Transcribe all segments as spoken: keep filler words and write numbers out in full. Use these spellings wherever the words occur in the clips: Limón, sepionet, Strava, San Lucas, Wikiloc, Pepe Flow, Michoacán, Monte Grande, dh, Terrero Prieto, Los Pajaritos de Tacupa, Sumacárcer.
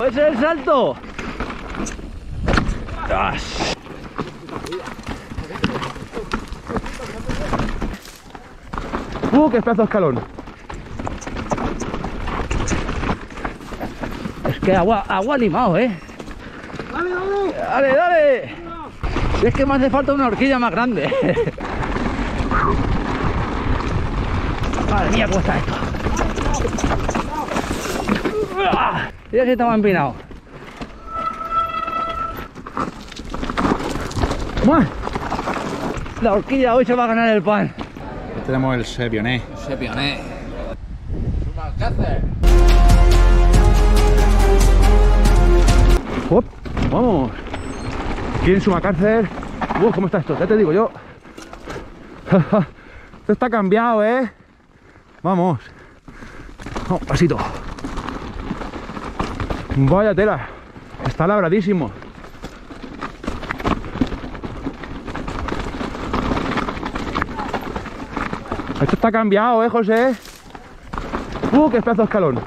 ¡Puede ser el salto! ¡As! ¡Uh, qué pedazo de escalón! Es que agua, agua limado, ¿eh? ¡Dale, dale! ¡Dale, dale! Si es que me hace falta una horquilla más grande. Madre mía, ¿cómo está esto? Mira si estaba empinado. La horquilla hoy se va a ganar el pan. Aquí tenemos el sepionet. El sepionet. Sumacárcer. ¡Op! ¡Vamos! Aquí en Sumacárcer. ¡Uf! ¿Cómo está esto? Ya te digo yo. Esto está cambiado, ¿eh? Vamos. Vamos, pasito. Vaya tela. Está labradísimo. Esto está cambiado, ¿eh, José? ¡Uh, qué pedazo de escalón!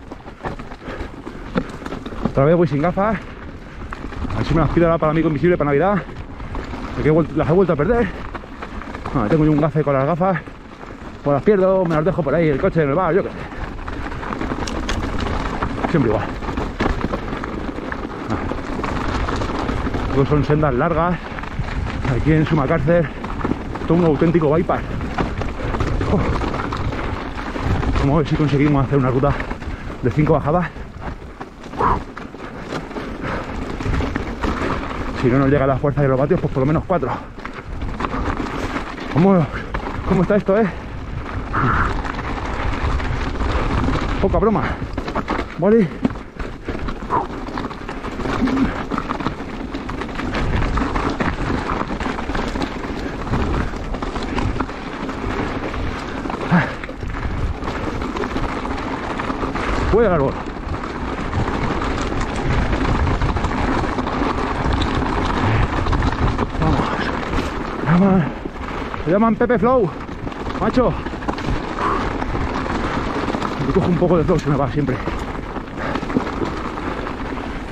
Otra vez voy sin gafas. A ver si me las pido ahora para amigo invisible para Navidad. Porque las he vuelto a perder. Ah, tengo yo un gafe con las gafas. Pues las pierdo, me las dejo por ahí, el coche en el bar, yo qué sé. Siempre igual. Ah. Son sendas largas. Aquí en Sumacárcer. Todo un auténtico bypass. Oh. Vamos a ver si conseguimos hacer una ruta de cinco bajadas. Si no nos llega la fuerza de los vatios, pues por lo menos cuatro. ¿Cómo, cómo está esto, eh? Poca broma. Vale. Voy al árbol. Vamos. Llaman, se llaman Pepe Flow, macho. Me cojo un poco de flow, se me va siempre.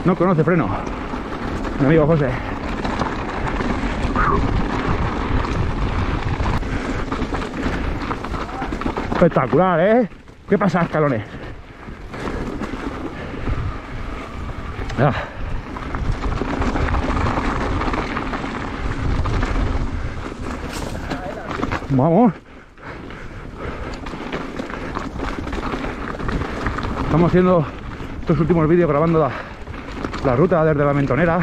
No conoce freno. Mi amigo José. Espectacular, ¿eh? ¿Qué pasa, escalones? Ah. Vamos. Estamos haciendo estos últimos vídeos grabando la, la ruta desde la mentonera.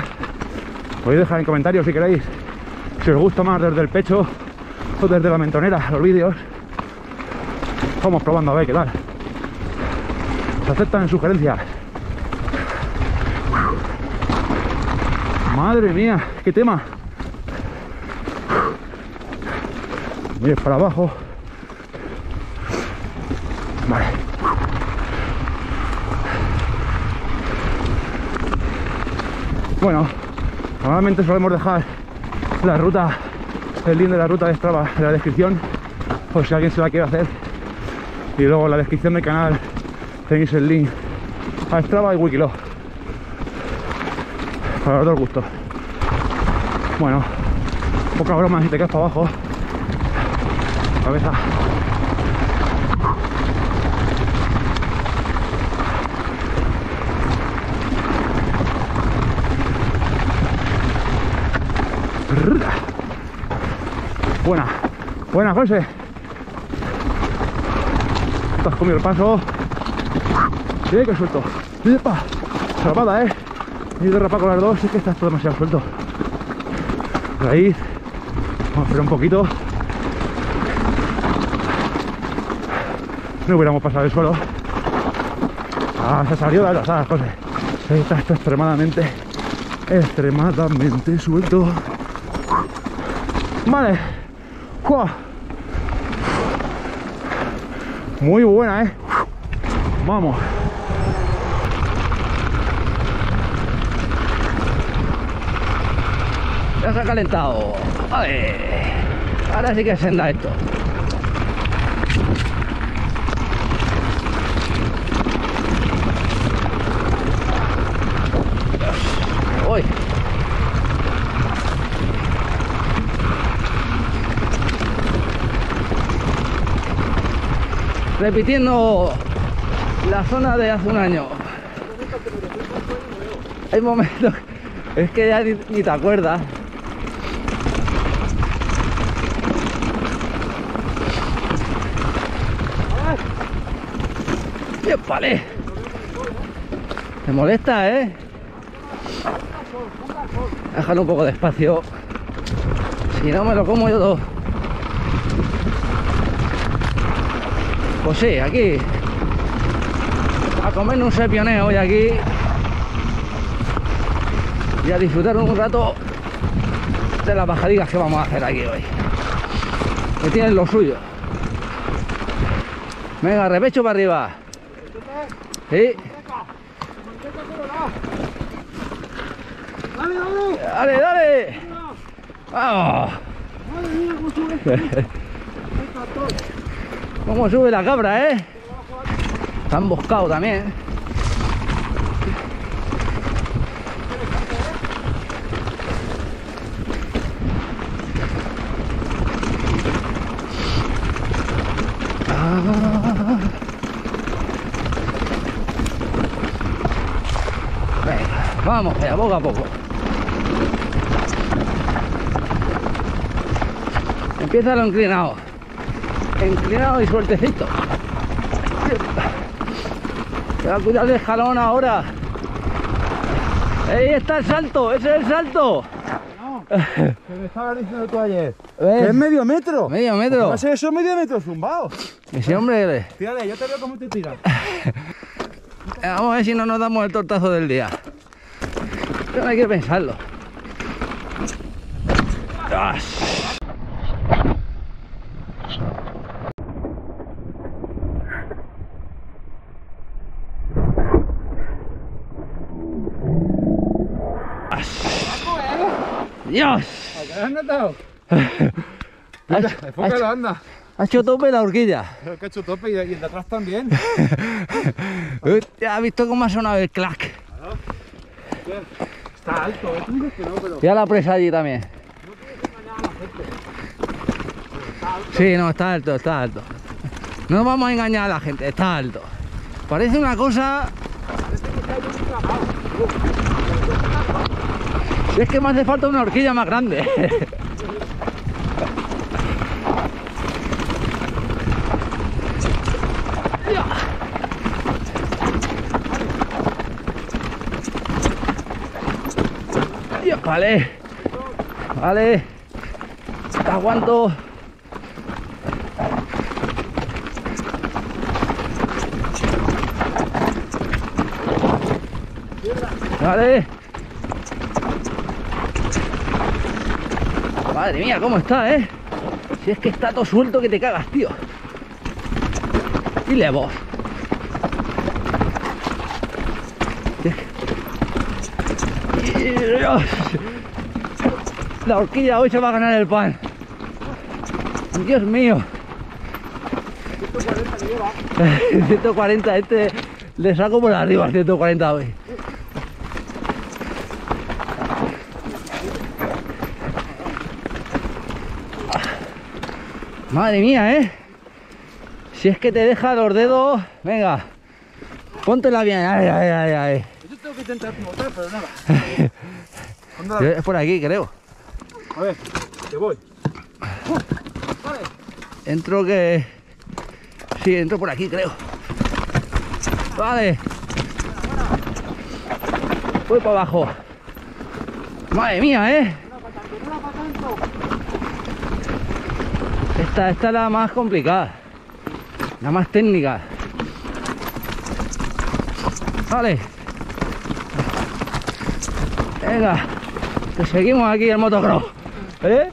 Podéis dejar en comentarios si queréis, si os gusta más desde el pecho o desde la mentonera los vídeos. Vamos probando a ver qué tal. Se aceptan sugerencias. Madre mía, qué tema. Mires para abajo. Vale. Bueno, normalmente solemos dejar la ruta, el link de la ruta de Strava en la descripción, por si alguien se la quiere hacer. Y luego en la descripción del canal tenéis el link a Strava y Wikiloc. Para los dos gustos. Bueno, poca broma si te caes para abajo. Cabeza. Buena, buena, José. Te has comido el paso. Sí, que suelto. ¡Epa! Salvada, eh. Y derrapar con las dos, es que estás todo demasiado suelto. Raíz. Vamos a esperar un poquito. No hubiéramos pasado el suelo. Ah, se salió de las cosas. Está, está extremadamente, extremadamente suelto. Vale. ¡Jua! Muy buena, eh. Vamos. Ya se ha calentado. A ver. Ahora sí que es senda esto. repitiendo la zona de hace un año. Hay momentos, es que ya ni, ni te acuerdas. Vale. Te molesta, ¿eh? Déjalo un poco de espacio. Si no me lo como yo todo. Pues sí, aquí. A comer un sepionet hoy aquí. Y a disfrutar un rato de las bajaditas que vamos a hacer aquí hoy. Que tienen lo suyo. Venga, repecho para arriba. Sí. Dale, dale, dale, dale. Vamos. Cómo sube la cabra, eh. Está emboscado también. Vamos, allá, poco a poco. Empieza lo inclinado. Inclinado y sueltecito. Te va a cuidar del jalón ahora. ¡Ahí está el salto! ¡Ese es el salto! No, que me estabas diciendo tú ayer. ¿Es medio metro? Medio metro. ¿Vas a hacer eso medio metro zumbado? Ese hombre... Tírale, yo te veo cómo te tiras. Vamos a ver si no nos damos el tortazo del día. No hay que pensarlo. ¡Dios! ¿A qué has notado? Enfócalo, anda. Ha hecho tope la horquilla. Creo que ha hecho tope y el de atrás también. ¿Has visto cómo ha sonado el clac? Claro. Está alto, ¿eh? Tú dices que no, pero... Ya la presa allí también. No puedes engañar a la gente. Está alto. Sí, no, está alto, está alto. No vamos a engañar a la gente, está alto. Parece una cosa... Parece que está bien clavado. Es que me hace falta una horquilla más grande. Vale, vale, te aguanto. Vale. Madre mía, cómo está, eh. Si es que está todo suelto que te cagas, tío. Dile vos. Dios. La horquilla hoy se va a ganar el pan. Dios mío. ciento cuarenta, este le saco por arriba al ciento cuarenta hoy. Madre mía, eh. Si es que te deja los dedos, venga. Póntela bien. Ay, ay, ay, ay. Que intentar montar, pero nada. Es por aquí, creo. A ver, te voy. Uh, vale. Entro que... Sí, entro por aquí, creo. Vale. Voy para abajo. Madre mía, ¿eh? Esta, esta es la más complicada. La más técnica. Vale. Venga, te seguimos aquí el motocross. ¿Eh?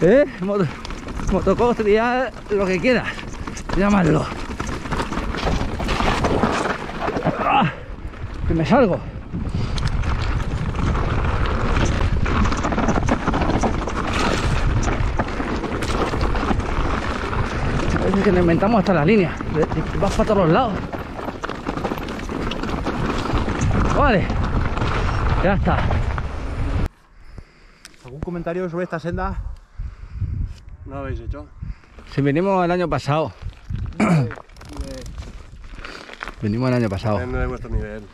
¿Eh? Mot motocross, trial, lo que quieras. Llamadlo. ¡Ah! Que me salgo. A veces que nos inventamos hasta las líneas. Vas para todos los lados. Vale, ya está. ¿Algún comentario sobre esta senda? No lo habéis hecho. Si venimos el año pasado. Nivel, nivel. Venimos el año pasado. No de vuestro nivel.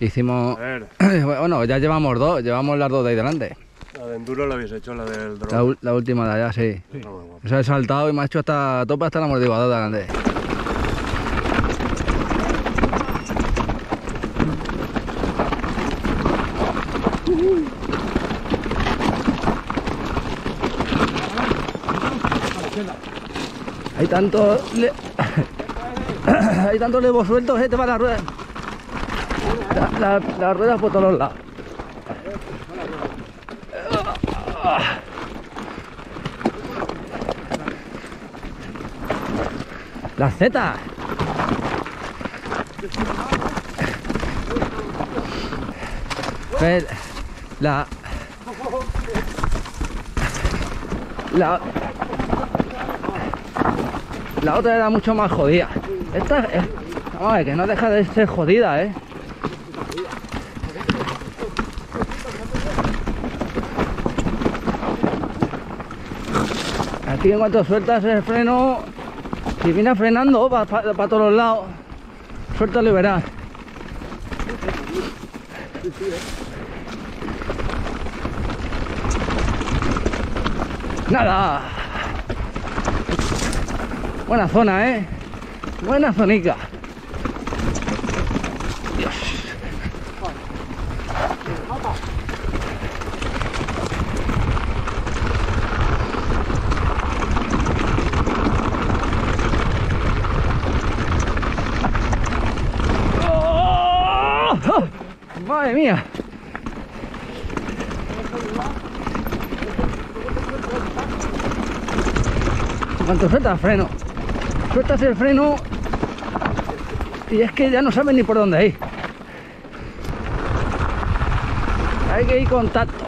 Hicimos. Bueno, ya llevamos dos, llevamos las dos de ahí delante. La de enduro la habéis hecho, la del drone. La, la última de allá, sí. sí. O sea, he saltado y me ha hecho hasta topa hasta la amortiguadora grande. Hay tantos le... hay tantos levos sueltos, eh, te va la rueda. Las la, la ruedas por todos lados. Las zetas. La... La... La otra era mucho más jodida. Esta es... Vamos a ver, que no deja de ser jodida, ¿eh? Aquí en cuanto sueltas el freno, si vienes frenando para pa, pa todos los lados, suelta liberar. Nada. Buena zona, ¿eh? Buena zonica. Dios. ¡Oh! ¡Oh! ¡Madre mía! ¿Cuánto suelta el freno? Sueltas el freno y es que ya no sabes ni por dónde ir. Hay que ir con tacto.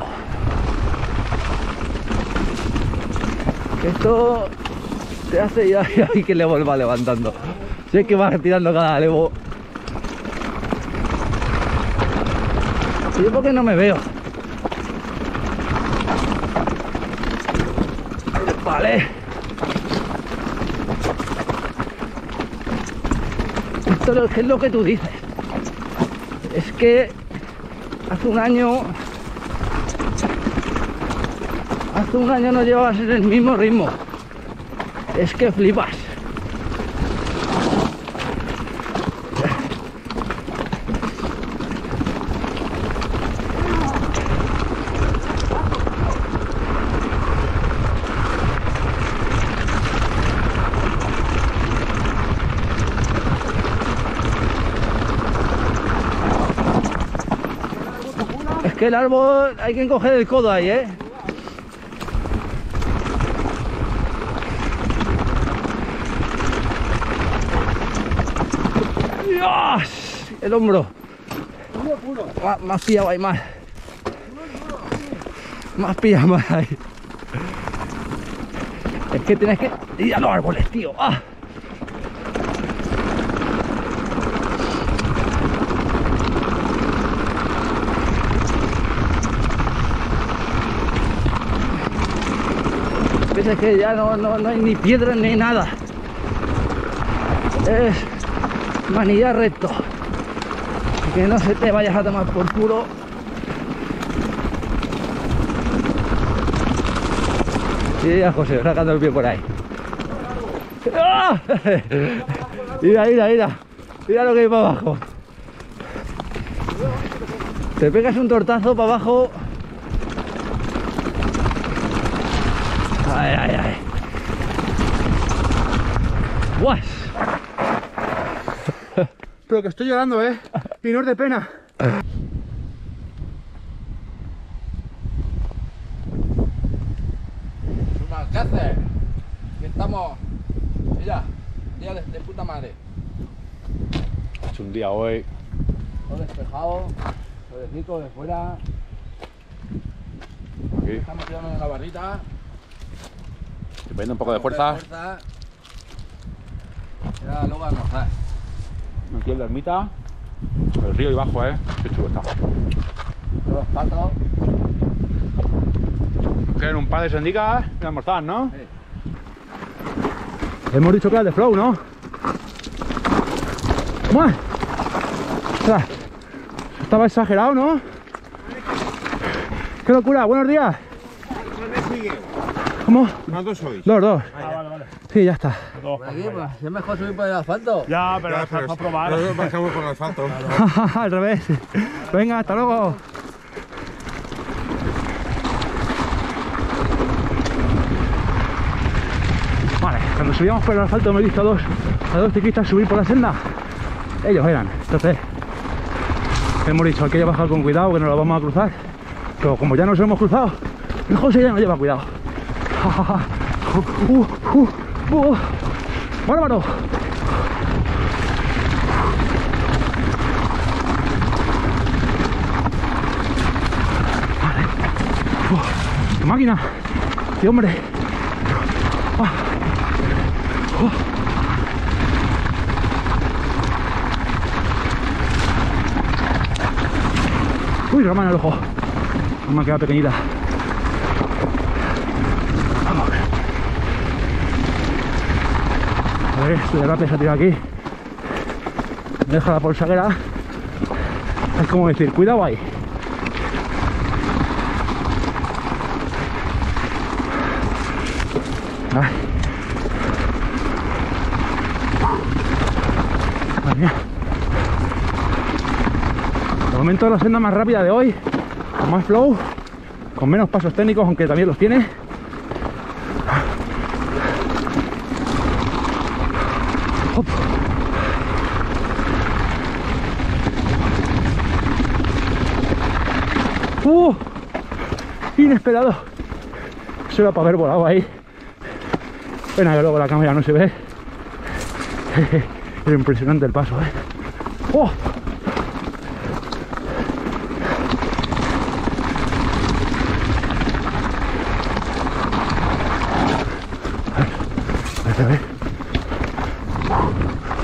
Que esto te hace ya y que el levo va levantando. Si es que vas retirando cada levo. Yo porque no me veo. Vale. ¿Qué es lo que tú dices? Es que hace un año hace un año no llevabas el mismo ritmo. Es que flipas. El árbol hay que encoger el codo ahí, ¿eh? ¡Dios! El hombro. Más pillado ahí, más. Más pillado más ahí. Es que tienes que ir a los árboles, tío. ¡Ah! Es que ya no, no, no hay ni piedras ni nada. Es manillar recto. Que no se te vayas a tomar por culo. Y a José, sacando el pie por ahí. ¡Ah! Mira, mira, mira. Mira lo que hay para abajo. Te pegas un tortazo para abajo. Ay, ay, ay. Guas. Pero que estoy llorando, eh. Y no es de pena. Sumacárcer. Que estamos. Mira, día de, de puta madre. Es un día hoy. Todo despejado, solecito de fuera. Aquí. Estamos tirando en la barrita. Estoy perdiendo un poco de fuerza. Ya luego almorzar. Aquí en la ermita. El río y bajo, eh. Qué chulo está. Los patos. Nos quedan un par de sendicas y almorzar, ¿no? Sí. Hemos dicho que era de Flow, ¿no? ¡Vamos! Estaba exagerado, ¿no? ¡Qué locura! ¡Buenos días! ¿Cómo? ¿Más dos sois? Dos, dos. Ah, vale, vale. Sí, ya está. Dos, es mejor subir por el asfalto. Ya, pero ya, pero a probar. Nosotros bajamos por el asfalto. Al revés. Venga, hasta luego. Vale, cuando subíamos por el asfalto me he visto a dos, a dos ciclistas subir por la senda. Ellos eran. Entonces, hemos dicho, hay que bajar con cuidado, que nos lo vamos a cruzar. Pero como ya nos hemos cruzado, el José ya nos lleva cuidado. Uh, uh, uh. ¡Bárbaro! Vale. Uh, ¡Qué máquina! ¡Qué hombre! Uh. Uh. Uy, rama en el ojo. Me ha quedado pequeñita. Vamos. A ver, de rape se ha tirado aquí. Me deja la polsaguera. Es como decir, cuidado ahí. Ay. Madre mía. El momento de la senda más rápida de hoy, con más flow, con menos pasos técnicos, aunque también los tiene. Hop. ¡Uh! Inesperado. Se va para haber volado ahí. Pena que luego la cámara no se ve. Es impresionante el paso, ¿eh? ¡Oh! A ver.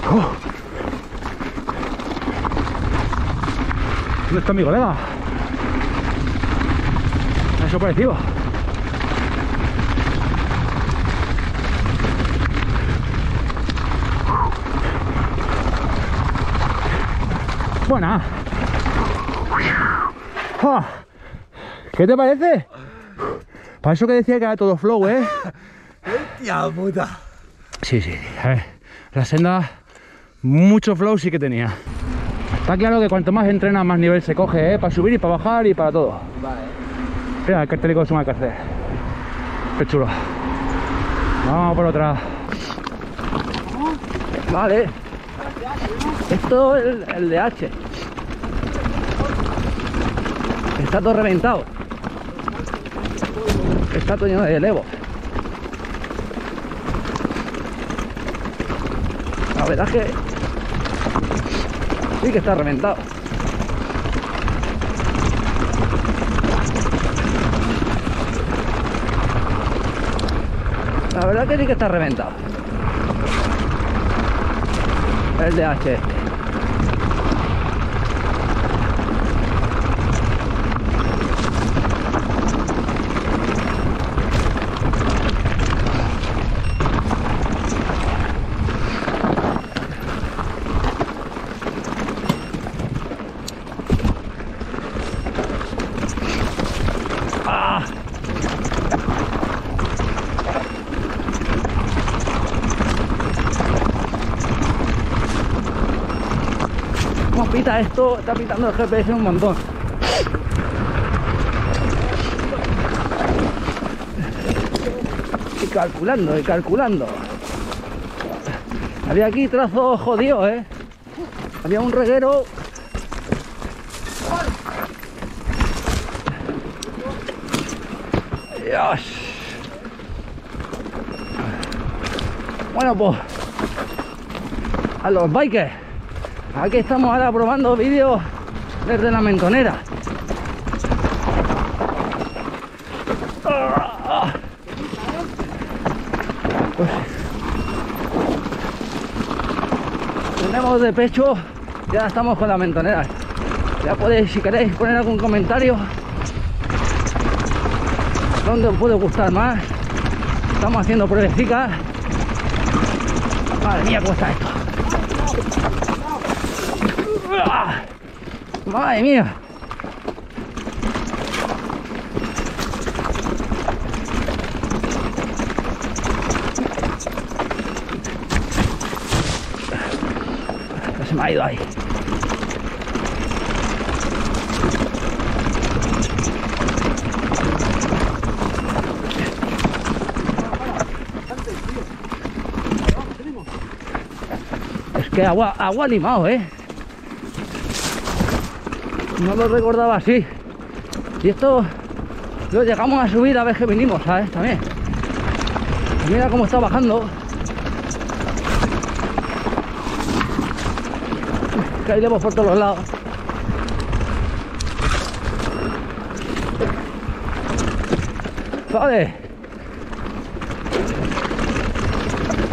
Oh. ¿Dónde está mi colega? Me ha sorprendido. Buena. Oh. ¿Qué te parece? Para eso que decía que era todo flow, ¿eh? ¡Hostia puta! Sí, sí, a ver, la senda, mucho flow sí que tenía. Está claro que cuanto más entrenas, más nivel se coge, ¿eh? Para subir y para bajar y para todo. Vale. Mira, el cartelico de Sumacárcer. Qué chulo. Vamos por otra. Vale. Esto es el, el de H. Está todo reventado. Está todo lleno de elevo. La verdad es que sí que está reventado. La verdad es que sí que está reventado. El de H. Pita esto, está pitando el G P S un montón. Y calculando, y calculando. Había aquí trazos jodidos, eh. Había un reguero. Dios. Bueno, pues a los bikers. Aquí estamos ahora probando vídeos desde la mentonera. Pues, tenemos de pecho, ya estamos con la mentonera. Ya podéis, si queréis, poner algún comentario dónde os puede gustar más. Estamos haciendo pruebas chicas. Madre mía, ¿cómo está esto? Madre mía. Esto se me ha ido ahí. Que agua, agua limado, eh. No lo recordaba así. Y esto lo llegamos a subir a ver que vinimos, ¿sabes? También. Mira cómo está bajando. Caímos por todos los lados. Vale.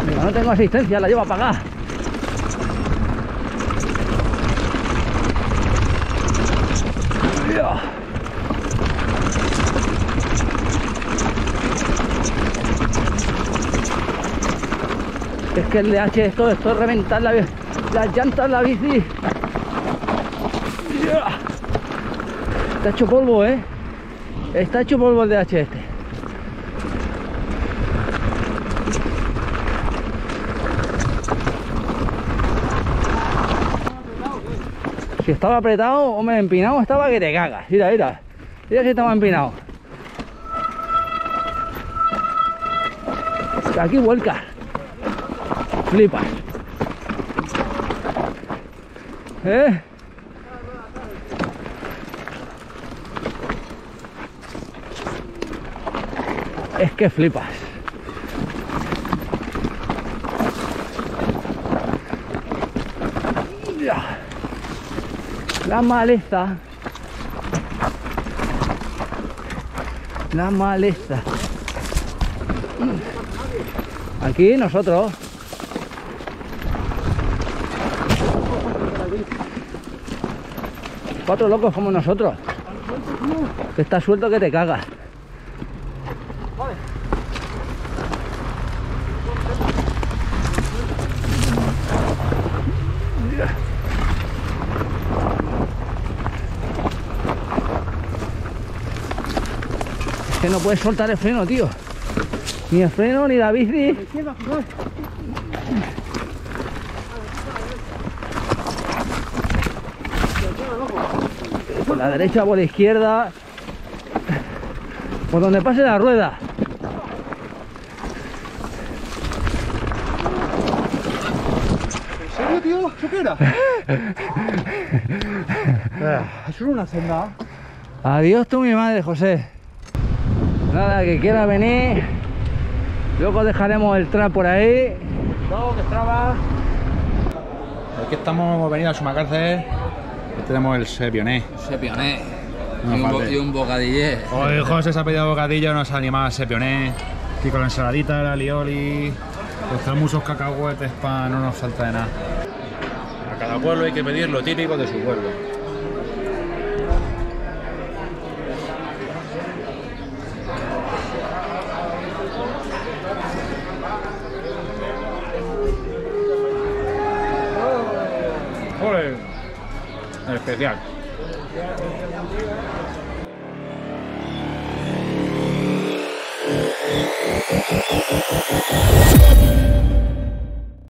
Mira, no tengo asistencia, la llevo apagada. Es que el D H esto, esto es reventar la, las llantas, la bici. Está hecho polvo, eh. Está hecho polvo el D H este. Si estaba apretado, hombre, empinado estaba que te cagas. Mira, mira. Mira si estaba empinado. Aquí vuelcas. Flipas. ¿Eh? Es que flipas. La maleza. La maleza. Aquí nosotros. Cuatro locos como nosotros. Que está suelto que te cagas. Es que no puedes soltar el freno, tío. Ni el freno, ni la bici. Por la derecha, por la izquierda, por donde pase la rueda. ¿En serio, tío? ¿Eso qué era? ¿Es una senda? Adiós tú, mi madre, José. Nada, que quiera venir. Luego dejaremos el trap por ahí. No, que Strava. Aquí estamos venidos a Sumacárcer. Tenemos el sepionet. Sepionet. No, y, un bo, y un bocadillé. Hoy José se ha pedido bocadillo, nos ha animado el sepionet. Aquí con la ensaladita, la alioli, los muchos cacahuetes para no nos falta de nada. A cada pueblo hay que pedir lo típico de su pueblo. ¡Ole! Especial.